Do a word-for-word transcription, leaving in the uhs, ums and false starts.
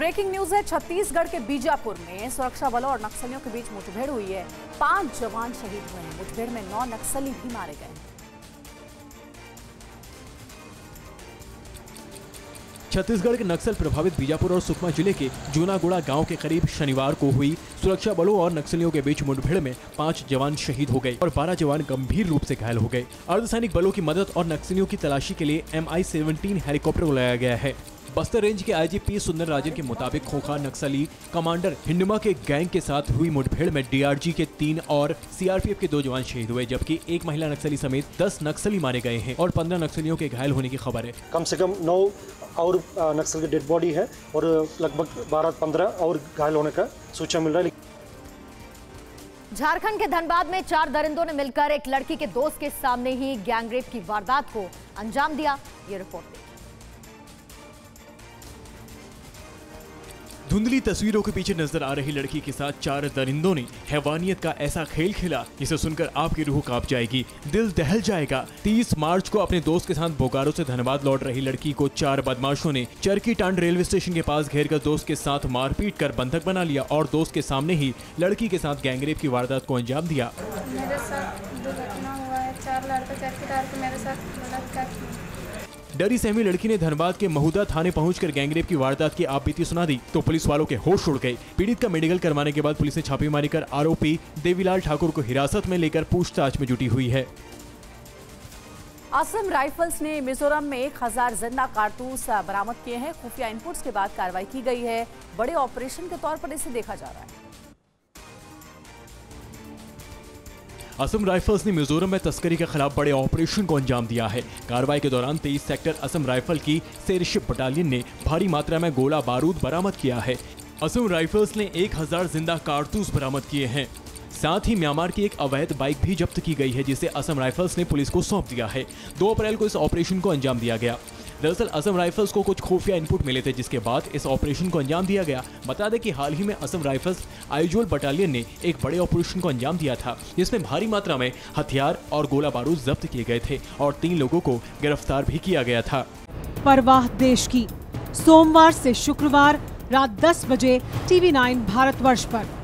Breaking news है, छत्तीसगढ़ के बीजापुर में सुरक्षा बलों और नक्सलियों के बीच मुठभेड़ हुई है। पांच जवान शहीद हुए हैं। मुठभेड़ में नौ नक्सली भी मारे गए। छत्तीसगढ़ के नक्सल प्रभावित बीजापुर और सुकमा जिले के जूनागुड़ा गांव के करीब शनिवार को हुई सुरक्षा बलों और नक्सलियों के बीच मुठभेड़ में पांच जवान शहीद हो गए और बारह जवान गंभीर रूप से घायल हो गए। अर्धसैनिक बलों की मदद और नक्सलियों की तलाशी के लिए एम आई सेवनटीन हेलीकॉप्टर बुलाया गया है। बस्तर रेंज के आईजीपी सुंदर राजन के मुताबिक खोखा नक्सली कमांडर हिंडमा के गैंग के साथ हुई मुठभेड़ में डीआरजी के तीन और सीआरपीएफ के दो जवान शहीद हुए, जबकि एक महिला नक्सली समेत दस नक्सली मारे गए हैं और पंद्रह नक्सलियों के घायल होने की खबर है। कम से कम नौ और नक्सल की डेड बॉडी है और लगभग बारह पंद्रह और घायल होने का सूचना मिल रहा है। झारखंड के धनबाद में चार दरिंदों ने मिलकर एक लड़की के दोस्त के सामने ही गैंगरेप की वारदात को अंजाम दिया। ये रिपोर्ट। धुंधली तस्वीरों के पीछे नजर आ रही लड़की के साथ चार दरिंदों ने हैवानियत का ऐसा खेल खेला जिसे सुनकर आपकी रूह कांप जाएगी, दिल दहल जाएगा। तीस मार्च को अपने दोस्त के साथ बोकारो से धनबाद लौट रही लड़की को चार बदमाशों ने चरकी टांड रेलवे स्टेशन के पास घेरकर दोस्त के साथ मारपीट कर बंधक बना लिया और दोस्त के सामने ही लड़की के साथ गैंगरेप की वारदात को अंजाम दिया। मेरे साथ दुर्घटना हुआ है, चार लड़के चरकी टांड पे मेरे साथ। डरी सहमी लड़की ने धनबाद के महुदा थाने पहुंचकर गैंगरेप की वारदात की आपबीती सुना दी तो पुलिस वालों के होश उड़ गए। पीड़ित का मेडिकल करवाने के बाद पुलिस ने छापेमारी कर आरोपी देवीलाल ठाकुर को हिरासत में लेकर पूछताछ में जुटी हुई है। असम राइफल्स ने मिजोरम में एक हजार जिंदा कारतूस बरामद किए हैं। खुफिया इनपुट्स के बाद कार्रवाई की गई है। बड़े ऑपरेशन के तौर पर इसे देखा जा रहा है। असम राइफल्स ने मिजोरम में तस्करी के खिलाफ बड़े ऑपरेशन को अंजाम दिया है। कार्रवाई के दौरान तेईस सेक्टर असम राइफल की सेरशिप बटालियन ने भारी मात्रा में गोला बारूद बरामद किया है। असम राइफल्स ने एक हजार जिंदा कारतूस बरामद किए हैं। साथ ही म्यांमार की एक अवैध बाइक भी जब्त की गई है जिसे असम राइफल्स ने पुलिस को सौंप दिया है। दो अप्रैल को इस ऑपरेशन को अंजाम दिया गया। दरअसल असम राइफल्स को कुछ खुफिया इनपुट मिले थे जिसके बाद इस ऑपरेशन को अंजाम दिया गया। बता दें कि हाल ही में असम राइफल्स आइजोल बटालियन ने एक बड़े ऑपरेशन को अंजाम दिया था जिसमें भारी मात्रा में हथियार और गोला बारूद जब्त किए गए थे और तीन लोगों को गिरफ्तार भी किया गया था। परवाह देश की, सोमवार से शुक्रवार रात दस बजे टीवी नाइन भारतवर्ष पर।